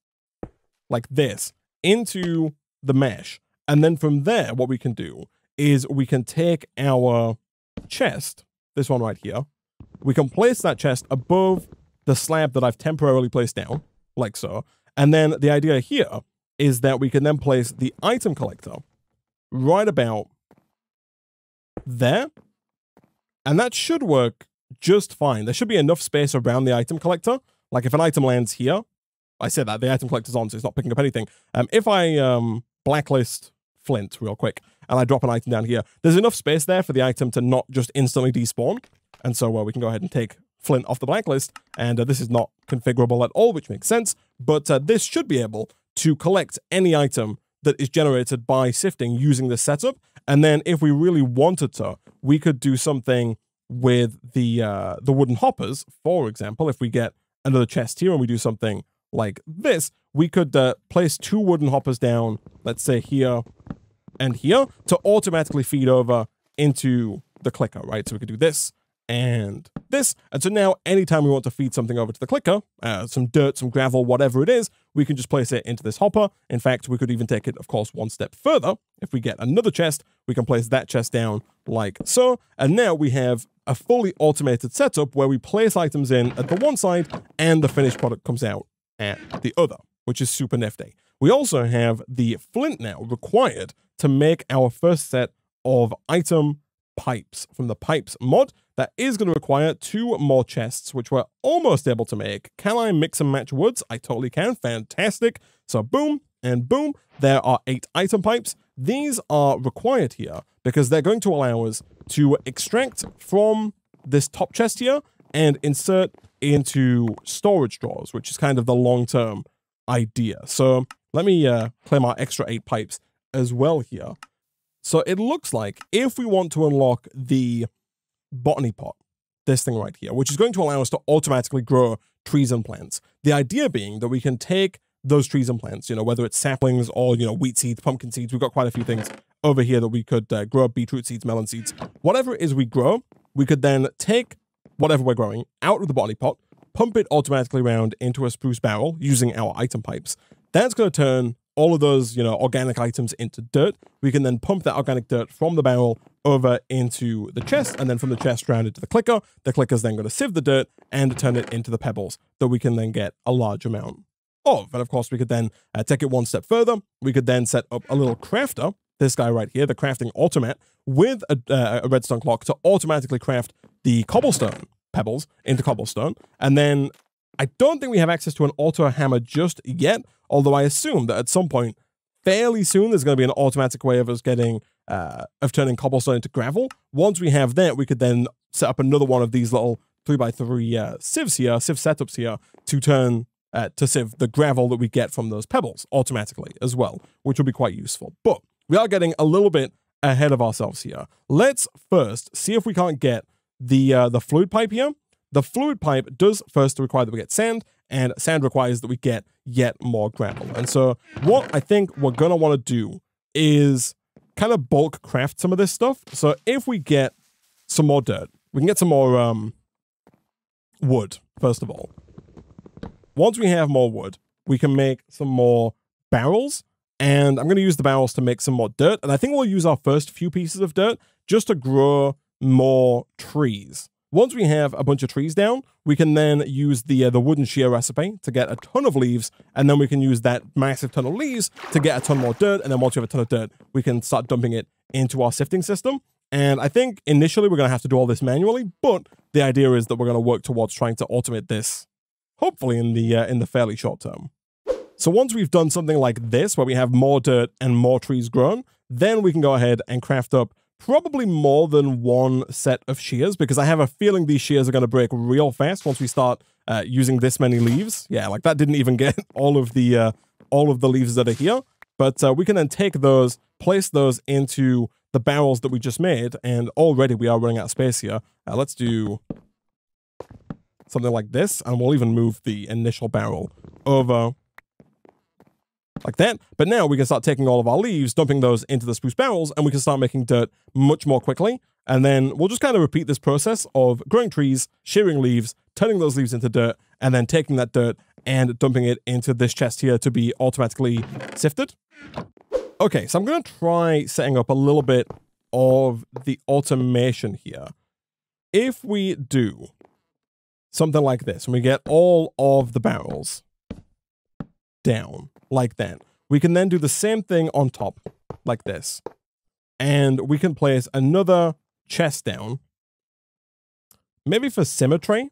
like this, into the mesh. And then from there, what we can do is we can take our chest, this one right here, we can place that chest above the slab that I've temporarily placed down, like so. And then the idea here is that we can then place the item collector right about there. And that should work just fine. There should be enough space around the item collector. Like if an item lands here, I said that, the item collector's on, so it's not picking up anything. Um, if I um, blacklist Flint real quick, and I drop an item down here, there's enough space there for the item to not just instantly despawn. And so uh, we can go ahead and take Flint off the blacklist. And uh, this is not configurable at all, which makes sense. But uh, this should be able to collect any item that is generated by sifting using this setup. And then if we really wanted to, we could do something with the, uh, the wooden hoppers. For example, if we get another chest here and we do something like this, we could uh, place two wooden hoppers down, let's say here and here, to automatically feed over into the clicker, right? So we could do this and this. And so now anytime we want to feed something over to the clicker, uh, some dirt, some gravel, whatever it is, we can just place it into this hopper. In fact, we could even take it, of course, one step further. If we get another chest, we can place that chest down like so. And now we have a fully automated setup where we place items in at the one side and the finished product comes out at the other, which is super nifty. We also have the flint now required to make our first set of item pipes from the pipes mod. That is going to require two more chests, which we're almost able to make. Can I mix and match woods? I totally can. Fantastic. So boom and boom, there are eight item pipes. These are required here because they're going to allow us to extract from this top chest here and insert into storage drawers, which is kind of the long-term idea. So let me uh, claim our extra eight pipes as well here. So it looks like if we want to unlock the botany pot, this thing right here, which is going to allow us to automatically grow trees and plants. The idea being that we can take those trees and plants, you know, whether it's saplings or, you know, wheat seeds, pumpkin seeds, we've got quite a few things over here that we could uh, grow, beetroot seeds, melon seeds, whatever it is we grow, we could then take whatever we're growing out of the botany pot, pump it automatically around into a spruce barrel using our item pipes. That's going to turn all of those, you know, organic items into dirt. We can then pump that organic dirt from the barrel over into the chest, and then from the chest round into the clicker. The clicker's then going to sieve the dirt and turn it into the pebbles that we can then get a large amount of. And of course, we could then uh, take it one step further. We could then set up a little crafter, this guy right here, the Crafting Ultimate, with a, uh, a redstone clock to automatically craft the cobblestone pebbles into cobblestone. And then I don't think we have access to an auto hammer just yet, although I assume that at some point fairly soon there's going to be an automatic way of us getting uh of turning cobblestone into gravel. Once we have that, we could then set up another one of these little three by three uh sieves here sieve setups here to turn uh, to sieve the gravel that we get from those pebbles automatically as well, which will be quite useful. But we are getting a little bit ahead of ourselves here. Let's first see if we can't get the uh the fluid pipe here. The fluid pipe does first require that we get sand, and sand requires that we get yet more gravel. And so what I think we're going to want to do is kind of bulk craft some of this stuff. So if we get some more dirt, we can get some more um, wood, first of all. Once we have more wood, we can make some more barrels. And I'm going to use the barrels to make some more dirt. And I think we'll use our first few pieces of dirt just to grow more trees. Once we have a bunch of trees down, we can then use the uh, the wooden shear recipe to get a ton of leaves, and then we can use that massive ton of leaves to get a ton more dirt, and then once we have a ton of dirt, we can start dumping it into our sifting system. And I think initially we're going to have to do all this manually, but the idea is that we're going to work towards trying to automate this, hopefully in the, uh, in the fairly short term. So once we've done something like this, where we have more dirt and more trees grown, then we can go ahead and craft up probably more than one set of shears, because I have a feeling these shears are going to break real fast once we start uh, using this many leaves. Yeah, like that didn't even get all of the uh, all of the leaves that are here. But uh, we can then take those, place those into the barrels that we just made, and already we are running out of space here. Uh, let's do something like this, and we'll even move the initial barrel over like that. But now we can start taking all of our leaves, dumping those into the spruce barrels, and we can start making dirt much more quickly. And then we'll just kind of repeat this process of growing trees, shearing leaves, turning those leaves into dirt, and then taking that dirt and dumping it into this chest here to be automatically sifted. Okay, so I'm going to try setting up a little bit of the automation here. If we do something like this, and we get all of the barrels down like that, we can then do the same thing on top like this, and we can place another chest down, maybe for symmetry,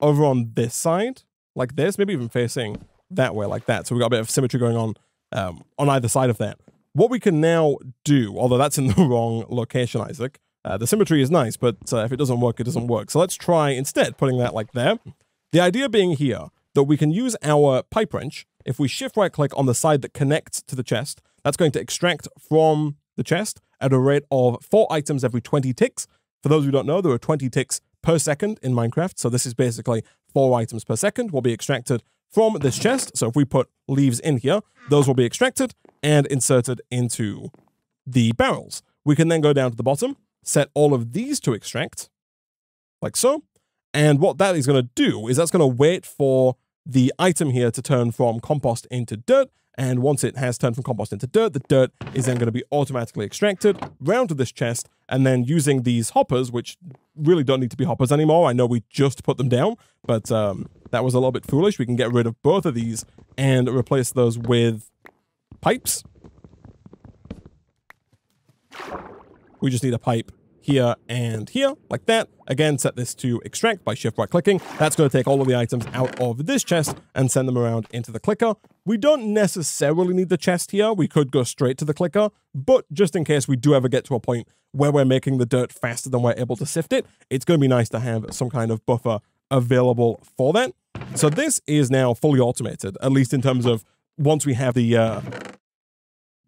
over on this side like this, maybe even facing that way like that, so we got a bit of symmetry going on um, on either side of that. What we can now do, although that's in the wrong location, Isaac, uh, the symmetry is nice, but uh, if it doesn't work, it doesn't work. So let's try instead putting that like there. The idea being here that we can use our pipe wrench. If we shift right click on the side that connects to the chest, that's going to extract from the chest at a rate of four items every twenty ticks. For those who don't know, there are twenty ticks per second in Minecraft. So this is basically four items per second will be extracted from this chest. So if we put leaves in here, those will be extracted and inserted into the barrels. We can then go down to the bottom, set all of these to extract, like so. And what that is going to do is that's going to wait for the item here to turn from compost into dirt, and once it has turned from compost into dirt, the dirt is then going to be automatically extracted round to this chest, and then using these hoppers, which really don't need to be hoppers anymore. I know we just put them down, but um, that was a little bit foolish. We can get rid of both of these and replace those with pipes. We just need a pipe here and here, like that. Again, set this to extract by shift right clicking. That's going to take all of the items out of this chest and send them around into the clicker. We don't necessarily need the chest here. We could go straight to the clicker, but just in case we do ever get to a point where we're making the dirt faster than we're able to sift it, it's going to be nice to have some kind of buffer available for that. So this is now fully automated, at least in terms of once we have the uh,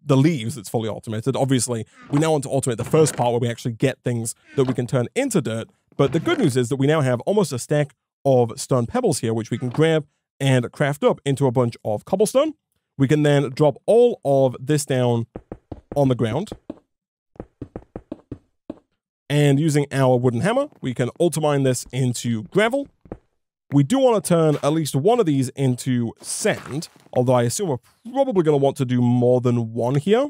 the leaves, it's fully automated. Obviously, we now want to automate the first part where we actually get things that we can turn into dirt. But the good news is that we now have almost a stack of stone pebbles here, which we can grab and craft up into a bunch of cobblestone. We can then drop all of this down on the ground. And using our wooden hammer, we can ultramine this into gravel. We do want to turn at least one of these into sand, although I assume we're probably going to want to do more than one here,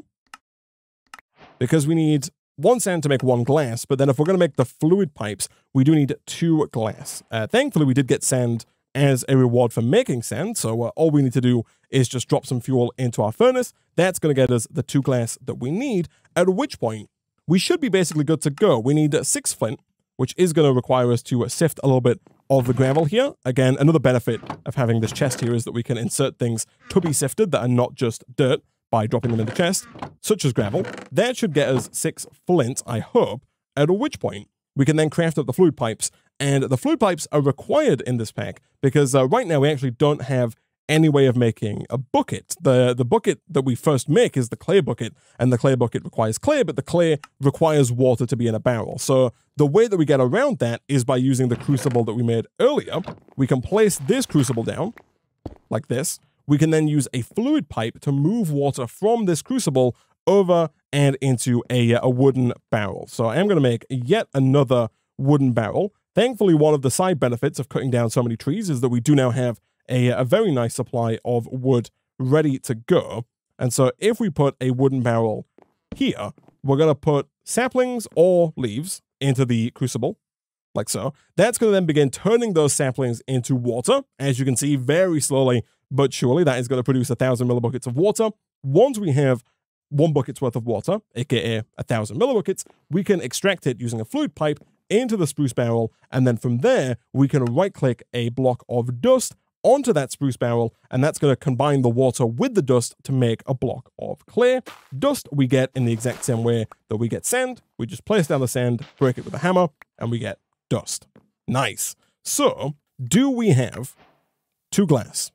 because we need one sand to make one glass, but then if we're going to make the fluid pipes, we do need two glass. Uh, thankfully, we did get sand as a reward for making sand, so uh, all we need to do is just drop some fuel into our furnace. That's going to get us the two glass that we need, at which point we should be basically good to go. We need six flint, which is going to require us to sift a little bit of the gravel here. Again, another benefit of having this chest here is that we can insert things to be sifted that are not just dirt by dropping them in the chest, such as gravel. That should get us six flint, I hope, at which point we can then craft up the fluid pipes. And the fluid pipes are required in this pack because uh, right now we actually don't have any way of making a bucket. The, the bucket that we first make is the clay bucket, and the clay bucket requires clay, but the clay requires water to be in a barrel. So the way that we get around that is by using the crucible that we made earlier. We can place this crucible down, like this. We can then use a fluid pipe to move water from this crucible over and into a, a wooden barrel. So I am going to make yet another wooden barrel. Thankfully, one of the side benefits of cutting down so many trees is that we do now have a, a very nice supply of wood ready to go. And so if we put a wooden barrel here, we're going to put saplings or leaves into the crucible, like so. That's going to then begin turning those saplings into water. As you can see, very slowly but surely, that is going to produce a thousand millibuckets of water. Once we have one bucket's worth of water, aka a thousand millibuckets, we can extract it using a fluid pipe into the spruce barrel, and then from there we can right click a block of dust onto that spruce barrel, and that's going to combine the water with the dust to make a block of clay. Dust we get in the exact same way that we get sand. We just place down the sand, break it with a hammer, and we get dust. Nice. So do we have two glass?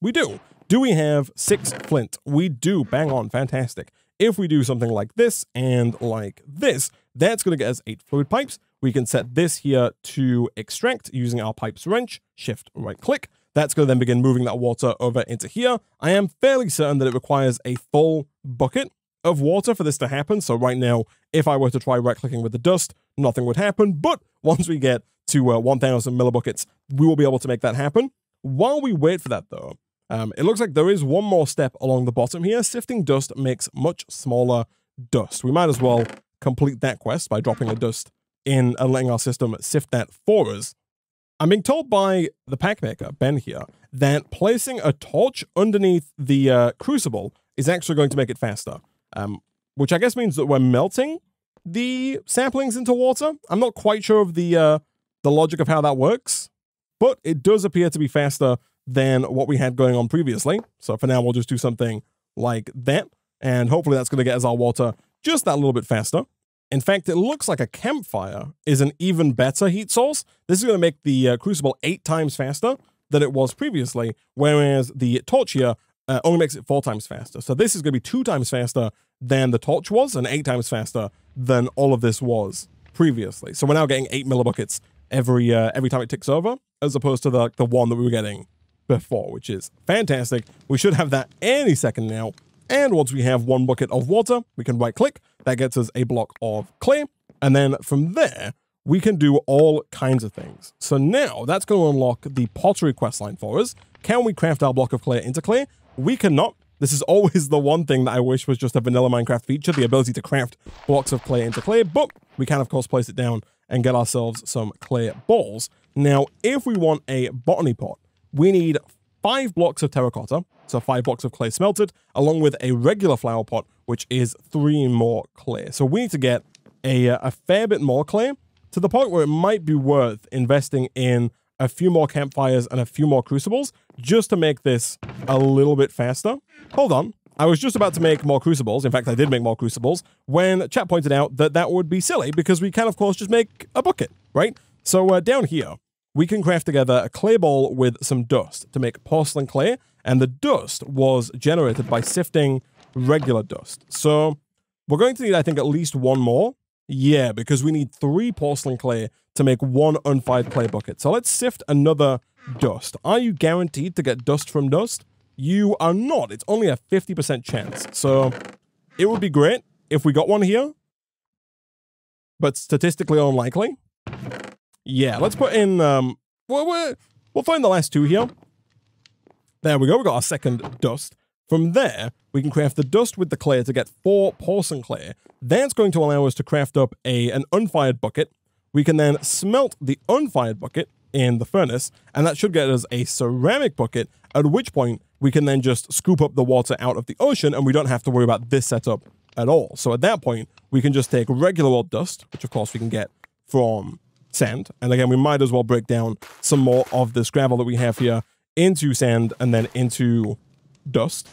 We do. Do we have six flint? We do. Bang on. Fantastic. If we do something like this and like this, that's going to get us eight fluid pipes. We can set this here to extract using our pipes wrench, shift right click. That's going to then begin moving that water over into here. I am fairly certain that it requires a full bucket of water for this to happen. So right now, if I were to try right clicking with the dust, nothing would happen. But once we get to uh, one thousand millibuckets, we will be able to make that happen. While we wait for that though, um, it looks like there is one more step along the bottom here. Sifting dust makes much smaller dust. We might as well complete that quest by dropping the dust in and letting our system sift that for us. I'm being told by the pack maker, Ben here, that placing a torch underneath the uh, crucible is actually going to make it faster, um, which I guess means that we're melting the saplings into water. I'm not quite sure of the, uh, the logic of how that works, but it does appear to be faster than what we had going on previously. So for now, we'll just do something like that, and hopefully that's going to get us our water just that little bit faster. In fact, it looks like a campfire is an even better heat source. This is going to make the uh, crucible eight times faster than it was previously, whereas the torch here uh, only makes it four times faster. So this is going to be two times faster than the torch was and eight times faster than all of this was previously. So we're now getting eight millibuckets every uh, every time it ticks over, as opposed to the, the one that we were getting before, which is fantastic. We should have that any second now. And once we have one bucket of water, we can right click. That gets us a block of clay. And then from there, we can do all kinds of things. So now that's going to unlock the pottery quest line for us. Can we craft our block of clay into clay? We cannot. This is always the one thing that I wish was just a vanilla Minecraft feature, the ability to craft blocks of clay into clay. But we can, of course, place it down and get ourselves some clay balls. Now, if we want a botany pot, we need five blocks of terracotta, so five blocks of clay smelted, along with a regular flower pot, which is three more clay. So we need to get a, a fair bit more clay, to the point where it might be worth investing in a few more campfires and a few more crucibles, just to make this a little bit faster. Hold on. I was just about to make more crucibles. In fact, I did make more crucibles when chat pointed out that that would be silly, because we can, of course, just make a bucket, right? So uh, down here, we can craft together a clay ball with some dust to make porcelain clay, and the dust was generated by sifting regular dust. So we're going to need, I think, at least one more. Yeah, because we need three porcelain clay to make one unfired clay bucket. So let's sift another dust. Are you guaranteed to get dust from dust? You are not. It's only a fifty percent chance. So it would be great if we got one here, but statistically unlikely. Yeah, let's put in, um, we'll, we'll find the last two here. There we go, we got our second dust. From there, we can craft the dust with the clay to get four porcelain clay. That's going to allow us to craft up a an unfired bucket. We can then smelt the unfired bucket in the furnace, and that should get us a ceramic bucket, at which point we can then just scoop up the water out of the ocean, and we don't have to worry about this setup at all. So at that point, we can just take regular old dust, which of course we can get from sand. And again, we might as well break down some more of this gravel that we have here into sand and then into dust,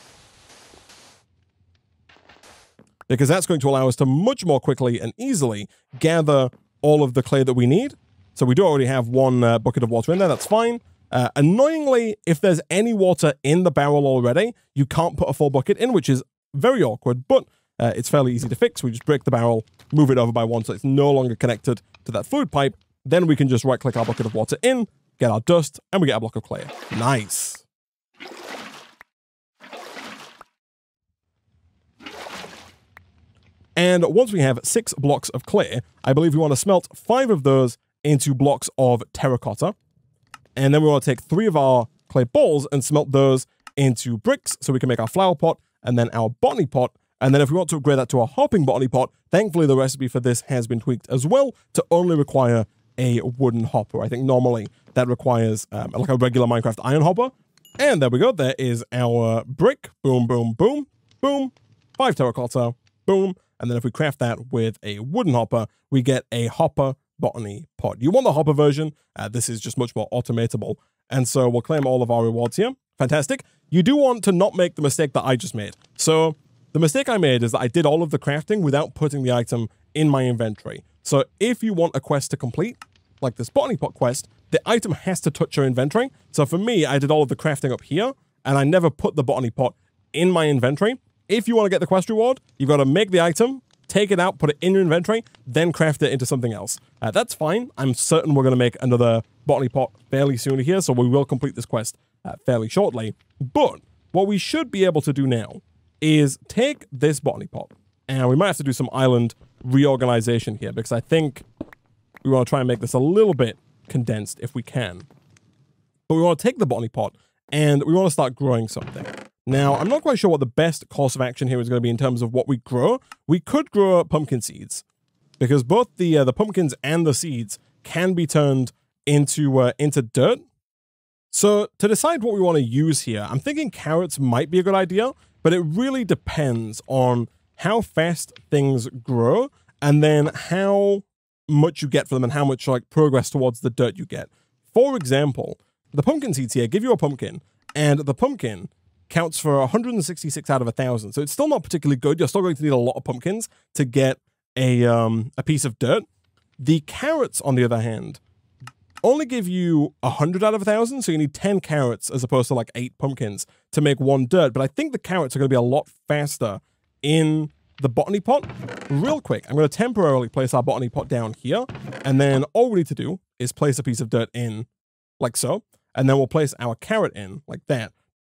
because that's going to allow us to much more quickly and easily gather all of the clay that we need. So we do already have one uh, bucket of water in there. That's fine. Uh, annoyingly, if there's any water in the barrel already, you can't put a full bucket in, which is very awkward, but uh, it's fairly easy to fix. We just break the barrel, move it over by one so it's no longer connected to that fluid pipe. Then we can just right-click our bucket of water in, get our dust, and we get a block of clay. Nice. And once we have six blocks of clay, I believe we want to smelt five of those into blocks of terracotta. And then we want to take three of our clay balls and smelt those into bricks so we can make our flower pot and then our botany pot. And then if we want to upgrade that to a hopping botany pot, thankfully the recipe for this has been tweaked as well to only require a wooden hopper. I think normally that requires um, like a regular Minecraft iron hopper. And there we go. There is our brick. Boom, boom, boom, boom. Five terracotta. Boom. And then if we craft that with a wooden hopper, we get a hopper botany pot. You want the hopper version. Uh, this is just much more automatable. And so we'll claim all of our rewards here. Fantastic. You do want to not make the mistake that I just made. So the mistake I made is that I did all of the crafting without putting the item in my inventory. So if you want a quest to complete, like this botany pot quest, the item has to touch your inventory. So for me, I did all of the crafting up here, and I never put the botany pot in my inventory. If you want to get the quest reward, you've got to make the item, take it out, put it in your inventory, then craft it into something else. Uh, that's fine. I'm certain we're going to make another botany pot fairly soon here, so we will complete this quest uh, fairly shortly. But what we should be able to do now is take this botany pot, and we might have to do some island reorganization here because I think we want to try and make this a little bit condensed if we can. But we want to take the botany pot, and we want to start growing something. Now, I'm not quite sure what the best course of action here is going to be in terms of what we grow. We could grow pumpkin seeds because both the uh, the pumpkins and the seeds can be turned into uh, into dirt. So to decide what we want to use here, I'm thinking carrots might be a good idea, but it really depends on how fast things grow and then how much you get for them and how much like progress towards the dirt you get. For example, the pumpkin seeds here give you a pumpkin, and the pumpkin counts for one hundred sixty-six out of one thousand. So it's still not particularly good. You're still going to need a lot of pumpkins to get a, um, a piece of dirt. The carrots, on the other hand, only give you one hundred out of one thousand. So you need ten carrots as opposed to like eight pumpkins to make one dirt. But I think the carrots are going to be a lot faster in the botany pot. Real quick, I'm going to temporarily place our botany pot down here. And then all we need to do is place a piece of dirt in like so. And then we'll place our carrot in like that.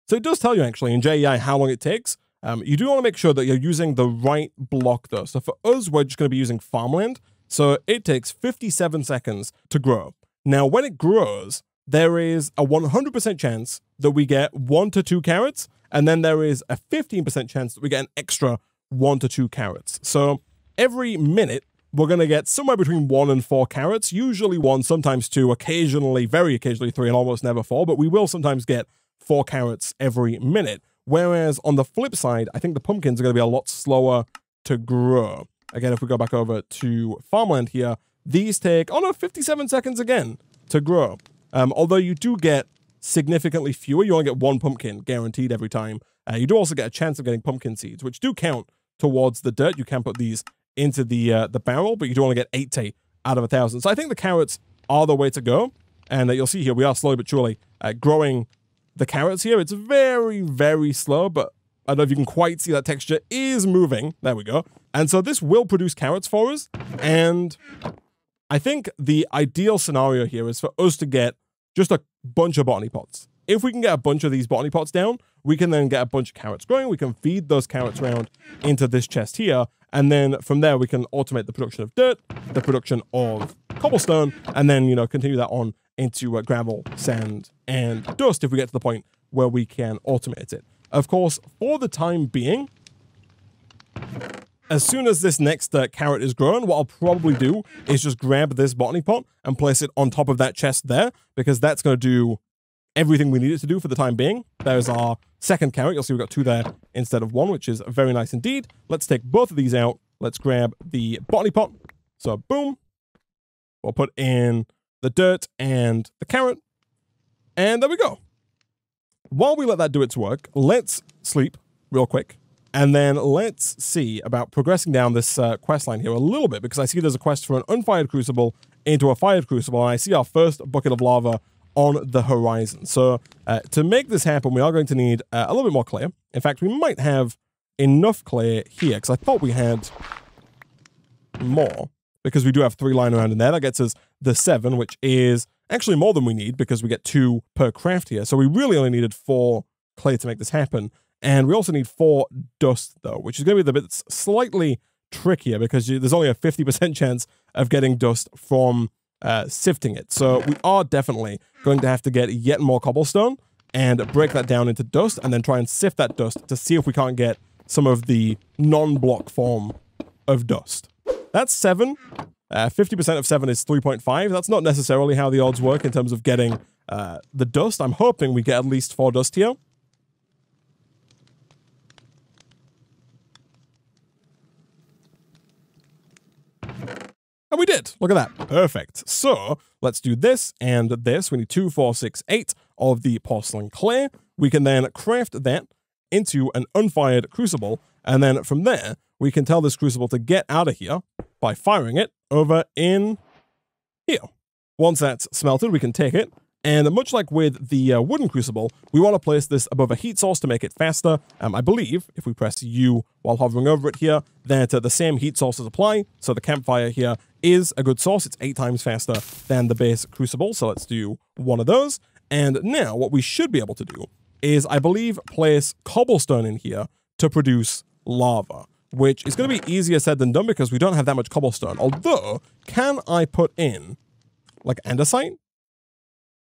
So it does tell you actually in J E I how long it takes. Um, you do want to make sure that you're using the right block though. So for us, we're just going to be using farmland. So it takes fifty-seven seconds to grow. Now, when it grows, there is a one hundred percent chance that we get one to two carrots. And then there is a fifteen percent chance that we get an extra one to two carrots. So every minute, we're going to get somewhere between one and four carrots, usually one, sometimes two, occasionally, very occasionally three, and almost never four. But we will sometimes get four carrots every minute. Whereas on the flip side, I think the pumpkins are going to be a lot slower to grow. Again, if we go back over to farmland here, these take, oh no, fifty-seven seconds again to grow. Um, although you do get significantly fewer. You only get one pumpkin guaranteed every time. Uh, you do also get a chance of getting pumpkin seeds, which do count towards the dirt. You can put these into the uh, the barrel, but you do only get eighty out of one thousand. So I think the carrots are the way to go. And uh, you'll see here, we are slowly but surely uh, growing the carrots here. It's very, very slow, but I don't know if you can quite see that texture is moving. There we go. And so this will produce carrots for us. And I think the ideal scenario here is for us to get just a bunch of botany pots. If we can get a bunch of these botany pots down, we can then get a bunch of carrots growing. We can feed those carrots around into this chest here. And then from there, we can automate the production of dirt, the production of cobblestone, and then, you know, continue that on into uh, gravel, sand, and dust if we get to the point where we can automate it. Of course, for the time being, as soon as this next uh, carrot is grown, what I'll probably do is just grab this botany pot and place it on top of that chest there, because that's going to do everything we need it to do for the time being. There's our second carrot. You'll see we've got two there instead of one, which is very nice indeed. Let's take both of these out. Let's grab the botany pot. So boom, we'll put in the dirt and the carrot. And there we go. While we let that do its work, let's sleep real quick. And then let's see about progressing down this uh, quest line here a little bit, because I see there's a quest for an unfired crucible into a fired crucible. And I see our first bucket of lava on the horizon. So uh, to make this happen, we are going to need uh, a little bit more clay. In fact, we might have enough clay here, because I thought we had more, because we do have three lying around in there. That gets us the seven, which is actually more than we need, because we get two per craft here. So we really only needed four clay to make this happen. And we also need four dust, though, which is going to be the bit that's slightly trickier, because you, there's only a fifty percent chance of getting dust from uh, sifting it. So we are definitely going to have to get yet more cobblestone and break that down into dust and then try and sift that dust to see if we can't get some of the non-block form of dust. That's seven. Uh, fifty percent of seven is three point five. That's not necessarily how the odds work in terms of getting uh, the dust. I'm hoping we get at least four dust here. And we did. Look at that. Perfect. So let's do this and this. We need two, four, six, eight of the porcelain clay. We can then craft that into an unfired crucible. And then from there, we can tell this crucible to get out of here by firing it over in here. Once that's smelted, we can take it. And much like with the uh, wooden crucible, we want to place this above a heat source to make it faster. Um, I believe if we press U while hovering over it here, that uh, the same heat sources apply. So the campfire here is a good source. It's eight times faster than the base crucible. So let's do one of those. And now what we should be able to do is, I believe, place cobblestone in here to produce lava, which is going to be easier said than done because we don't have that much cobblestone. Although, can I put in like andesite?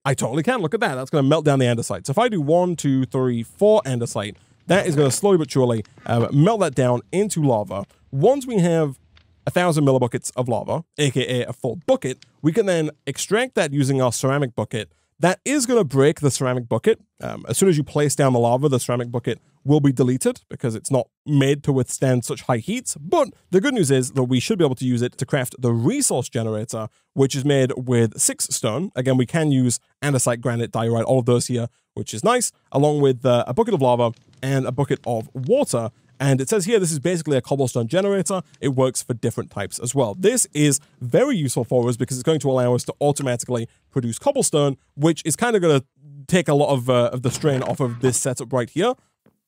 I totally can. Look at that. That's going to melt down the andesite. So if I do one, two, three, four andesite, that is going to slowly but surely uh, melt that down into lava. Once we have a thousand millibuckets of lava, aka a full bucket, we can then extract that using our ceramic bucket. That is going to break the ceramic bucket. Um, as soon as you place down the lava, the ceramic bucket will be deleted because it's not made to withstand such high heats. But the good news is that we should be able to use it to craft the resource generator, which is made with six stone. Again, we can use andesite, granite, diorite, all of those here, which is nice, along with uh, a bucket of lava and a bucket of water. And it says here, this is basically a cobblestone generator. It works for different types as well. This is very useful for us because it's going to allow us to automatically produce cobblestone, which is kind of going to take a lot of, uh, of the strain off of this setup right here.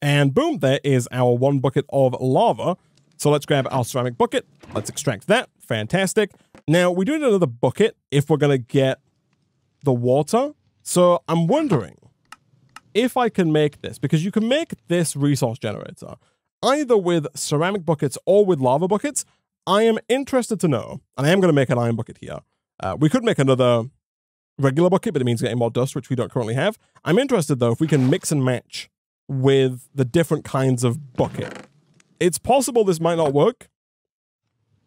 And boom, there is our one bucket of lava. So let's grab our ceramic bucket. Let's extract that. Fantastic. Now, we do need another bucket if we're going to get the water. So I'm wondering if I can make this, because you can make this resource generator either with ceramic buckets or with lava buckets. I am interested to know, and I am going to make an iron bucket here. Uh, we could make another regular bucket, but it means getting more dust, which we don't currently have. I'm interested, though, if we can mix and match with the different kinds of bucket. It's possible this might not work,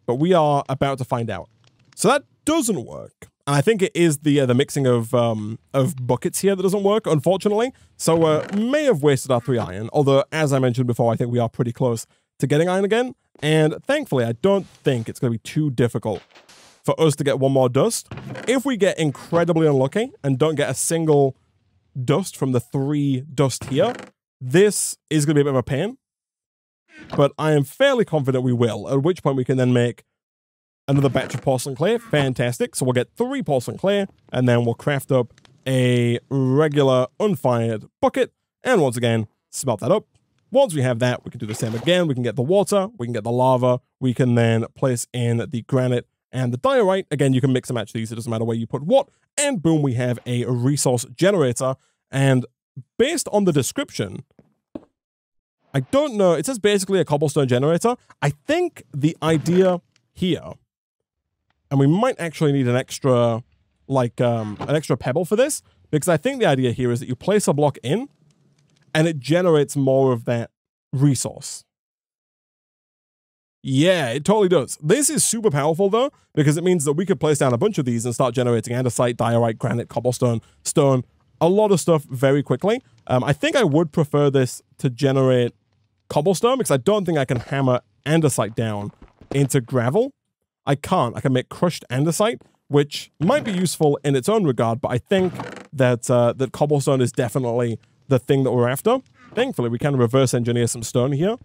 but we are about to find out. So that doesn't work. And I think it is the uh, the mixing of um, of buckets here that doesn't work, unfortunately. So uh, may have wasted our three iron. Although, as I mentioned before, I think we are pretty close to getting iron again. And thankfully, I don't think it's going to be too difficult for us to get one more dust. If we get incredibly unlucky and don't get a single dust from the three dust here, this is going to be a bit of a pain. But I am fairly confident we will, at which point we can then make another batch of porcelain clay. Fantastic. So we'll get three porcelain clay, and then we'll craft up a regular unfired bucket. And once again, smelt that up. Once we have that, we can do the same again. We can get the water. We can get the lava. We can then place in the granite and the diorite. Again, you can mix and match these. It doesn't matter where you put what. And boom, we have a resource generator. And based on the description, I don't know. It says basically a cobblestone generator. I think the idea here, and we might actually need an extra, like, um, an extra pebble for this, because I think the idea here is that you place a block in, and it generates more of that resource. Yeah, it totally does. This is super powerful, though, because it means that we could place down a bunch of these and start generating andesite, diorite, granite, cobblestone, stone, a lot of stuff very quickly. Um, I think I would prefer this to generate cobblestone, because I don't think I can hammer andesite down into gravel. I can't. I can make crushed andesite, which might be useful in its own regard, but I think that uh, that cobblestone is definitely the thing that we're after. Thankfully, we can reverse engineer some stone here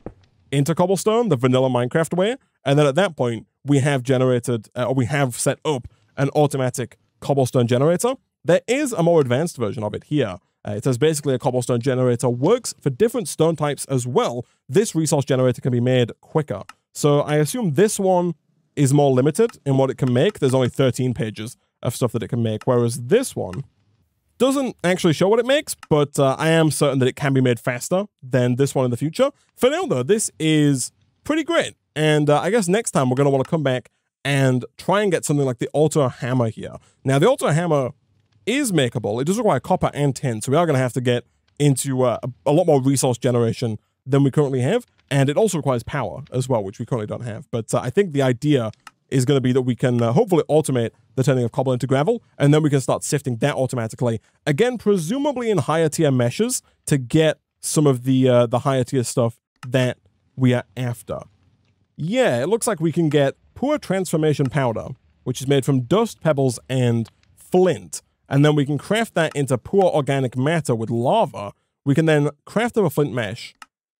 into cobblestone, the vanilla Minecraft way, and then at that point, we have generated, uh, or we have set up an automatic cobblestone generator. There is a more advanced version of it here. Uh, it says basically a cobblestone generator works for different stone types as well. This resource generator can be made quicker. So I assume this one is more limited in what it can make. There's only thirteen pages of stuff that it can make, whereas this one doesn't actually show what it makes, but uh, I am certain that it can be made faster than this one in the future. For now, though, this is pretty great. And uh, I guess next time we're going to want to come back and try and get something like the Altar Hammer here. Now, the Altar Hammer is makeable. It does require copper and tin, so we are going to have to get into uh, a lot more resource generation than we currently have. And it also requires power as well, which we currently don't have. But uh, I think the idea is going to be that we can uh, hopefully automate the turning of cobble into gravel, and then we can start sifting that automatically. Again, presumably in higher tier meshes to get some of the uh, the higher tier stuff that we are after. Yeah, it looks like we can get poor transformation powder, which is made from dust, pebbles, and flint. And then we can craft that into poor organic matter with lava. We can then craft up a flint mesh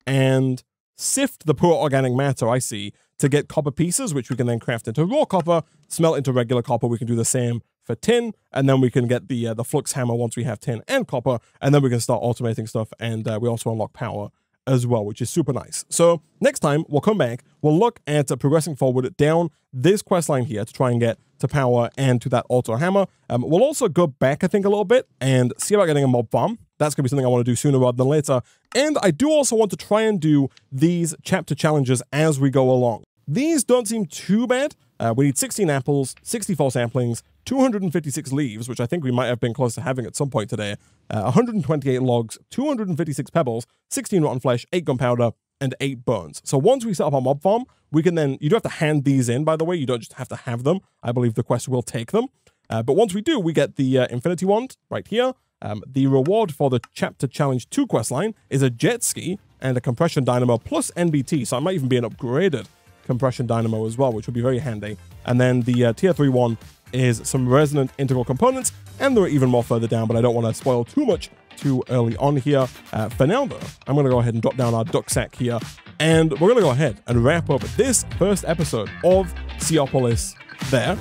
and sift the poor organic matter, I see, to get copper pieces, which we can then craft into raw copper, smelt into regular copper. We can do the same for tin, and then we can get the uh, the flux hammer once we have tin and copper, and then we can start automating stuff, and uh, we also unlock power as well, which is super nice. So next time we'll come back, we'll look at uh, progressing forward down this quest line here to try and get to power and to that auto hammer. Um, we'll also go back, I think, a little bit and see about getting a mob farm. That's gonna be something I want to do sooner rather than later. And I do also want to try and do these chapter challenges as we go along. These don't seem too bad. Uh, we need sixteen apples, sixty-four saplings, two hundred fifty-six leaves, which I think we might have been close to having at some point today, uh, one hundred twenty-eight logs, two hundred fifty-six pebbles, sixteen rotten flesh, eight gunpowder, and eight bones. So once we set up our mob farm, we can then, you do have to hand these in, by the way, you don't just have to have them. I believe the quest will take them. Uh, but once we do, we get the uh, Infinity Wand right here. Um, the reward for the Chapter Challenge two questline is a jet ski and a compression dynamo plus N B T, so I might even be an upgraded compression dynamo as well, which would be very handy. And then the uh, tier three one is some resonant integral components, and there are even more further down, but I don't want to spoil too much too early on here. Uh, for now though, I'm going to go ahead and drop down our duck sack here, and we're going to go ahead and wrap up this first episode of Seaopolis there.